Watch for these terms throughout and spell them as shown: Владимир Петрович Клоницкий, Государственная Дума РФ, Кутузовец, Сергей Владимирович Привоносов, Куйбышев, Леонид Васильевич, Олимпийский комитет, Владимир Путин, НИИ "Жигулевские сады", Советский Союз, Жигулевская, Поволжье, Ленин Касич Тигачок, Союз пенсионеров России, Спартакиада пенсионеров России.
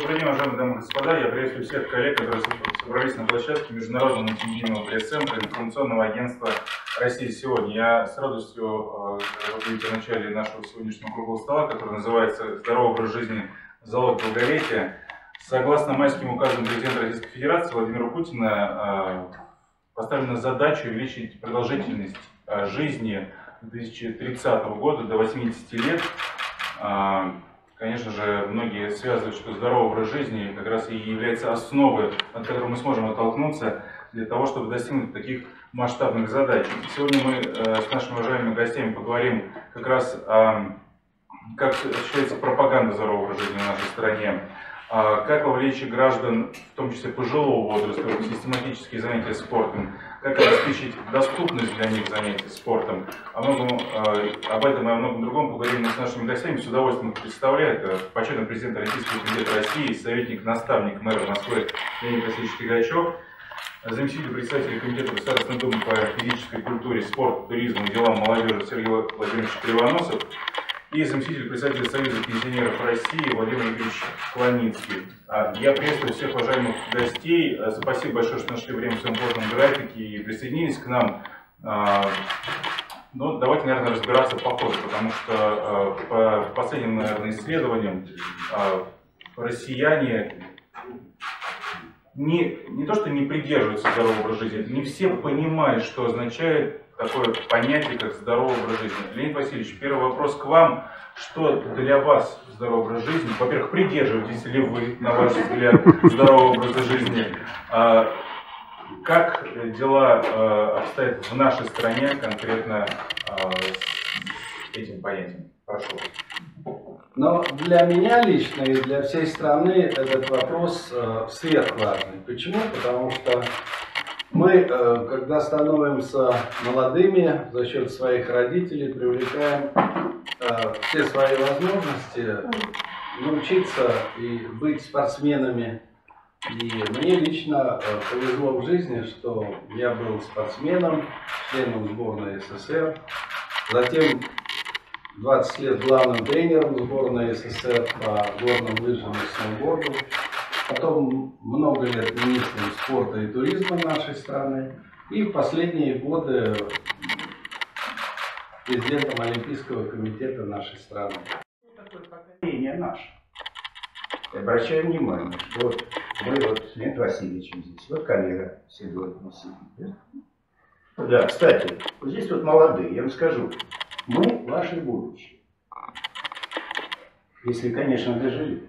Добрый день, уважаемые дамы и господа. Я приветствую всех коллег, которые собрались на площадке Международного мультимедийного пресс-центра информационного агентства России сегодня. Я с радостью говорю о начале нашего сегодняшнего круглого стола, который называется «Здоровый образ жизни. Залог долголетия». Согласно майским указам президента Российской Федерации Владимира Путина, поставлена задача увеличить продолжительность жизни 2030 года до 80 лет. Конечно же, многие связывают, что здоровый образ жизни как раз и является основой, от которой мы сможем оттолкнуться для того, чтобы достигнуть таких масштабных задач. Сегодня мы с нашими уважаемыми гостями поговорим как раз о как осуществляется пропаганда здорового образа жизни в нашей стране, как вовлечь граждан, в том числе пожилого возраста, в систематические занятия спортом, как обеспечить доступность для них занятий спортом. Об этом и о многом другом поговорим с нашими гостями. С удовольствием их представляет почетный президент Олимпийского комитета России, советник-наставник мэра Москвы Ленин Касич Тигачок, заместитель председателя Комитета Государственной Думы по физической культуре, спорту, туризму и делам молодежи Сергей Владимирович Привоносов и заместитель председателя Союза пенсионеров России Владимир Петрович Клоницкий. Я приветствую всех уважаемых гостей. Спасибо большое, что нашли время в своем плотном графике и присоединились к нам. Но давайте, наверное, разбираться по ходу, потому что по последним, наверное, исследованиям россияне не то что не придерживаются здорового образа жизни, не все понимают, что означает такое понятие, как здоровый образ жизни. Леонид Васильевич, первый вопрос к вам. Что для вас здоровый образ жизни? Во-первых, придерживаетесь ли вы, на ваш взгляд, здорового образа жизни? Как дела обстоят в нашей стране конкретно с этим понятием? Прошу. Но для меня лично и для всей страны этот вопрос сверхважный. Почему? Потому что мы, когда становимся молодыми, за счет своих родителей привлекаем все свои возможности научиться и быть спортсменами. И мне лично повезло в жизни, что я был спортсменом, членом сборной СССР, затем 20 лет главным тренером сборной СССР по горным лыжам и сноуборду. Потом много лет министром спорта и туризма нашей страны. И в последние годы президентом Олимпийского комитета нашей страны. Такое поколение наше. Обращаю внимание, что мы вот с Леонидом Васильевичем здесь, вот коллега седой Васильевич. Да, кстати, вот здесь вот молодые, я вам скажу, мы ваше будущее. Если, конечно, дожили.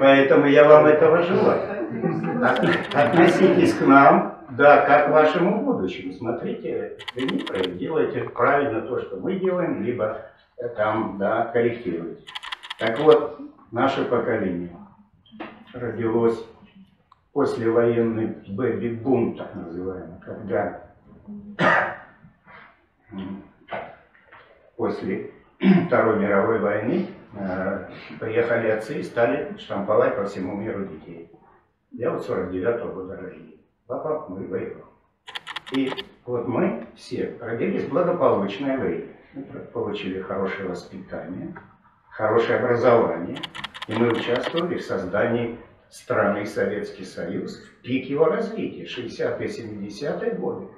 Поэтому я вам этого желаю. Относитесь к нам, да, как к вашему будущему. Смотрите, вы не делаете правильно то, что мы делаем, либо там, да, корректируете. Так вот, наше поколение родилось после военной бэби-бум, так называемый, когда после Второй мировой войны приехали отцы и стали штамповать по всему миру детей. Я вот 49-го года рождения. Папа мой воевал. И вот мы все родились в благополучное время. Мы получили хорошее воспитание, хорошее образование. И мы участвовали в создании страны Советский Союз в пик его развития, 60-е, 70-е годы.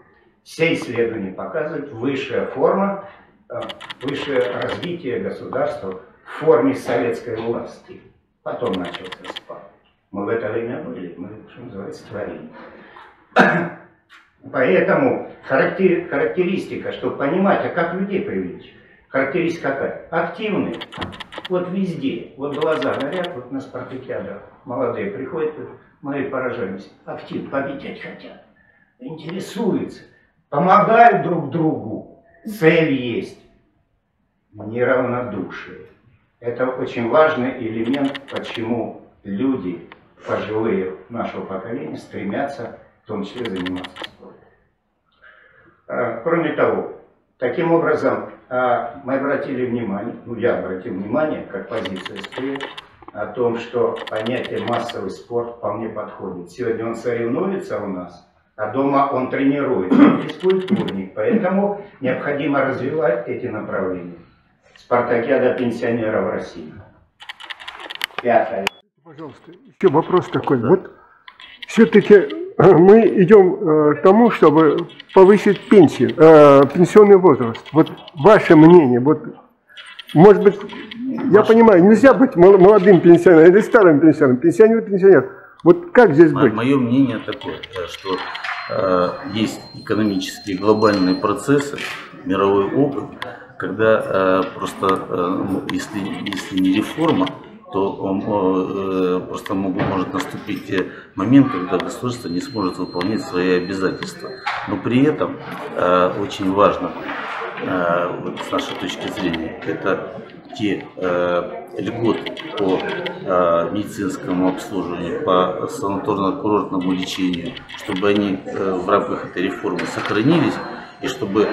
Все исследования показывают, высшая форма, высшее развитие государства в форме советской власти. Потом начался спад. Мы в это время были, мы, что называется, творили. Поэтому характеристика, чтобы понимать, а как людей привлечь, характеристика какая? Активные. Вот везде, вот глаза горят, вот на Спартакиаду молодые приходят, мы поражаемся. Активно, победить хотят, интересуются, помогают друг другу, цель есть. Неравнодушие. Это очень важный элемент, почему люди, пожилые нашего поколения, стремятся в том числе заниматься спортом. Кроме того, таким образом мы обратили внимание, ну я обратил внимание, как позиция СП, о том, что понятие массовый спорт вполне подходит. Сегодня он соревнуется у нас, а дома он тренирует, физкультурник, поэтому необходимо развивать эти направления. Спартакиада пенсионеров России. Пятое. Пожалуйста, еще вопрос такой. Да. Вот все-таки мы идем к тому, чтобы повысить пенсию, пенсионный возраст. Вот ваше мнение, вот, может быть, я понимаю, нельзя быть молодым пенсионером или старым пенсионером, пенсионер. Вот как здесь быть? Мое мнение такое, что есть экономические глобальные процессы, мировой опыт, когда если не реформа, то просто может наступить момент, когда государство не сможет выполнять свои обязательства. Но при этом очень важно, вот с нашей точки зрения, это те льготы по медицинскому обслуживанию, по санаторно-курортному лечению, чтобы они в рамках этой реформы сохранились, и чтобы,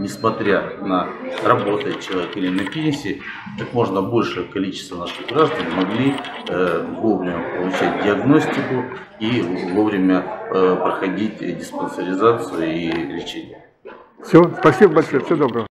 несмотря на работу человека или на пенсии, как можно большее количество наших граждан могли вовремя получать диагностику и вовремя проходить диспансеризацию и лечение. Все, спасибо большое, всего доброго.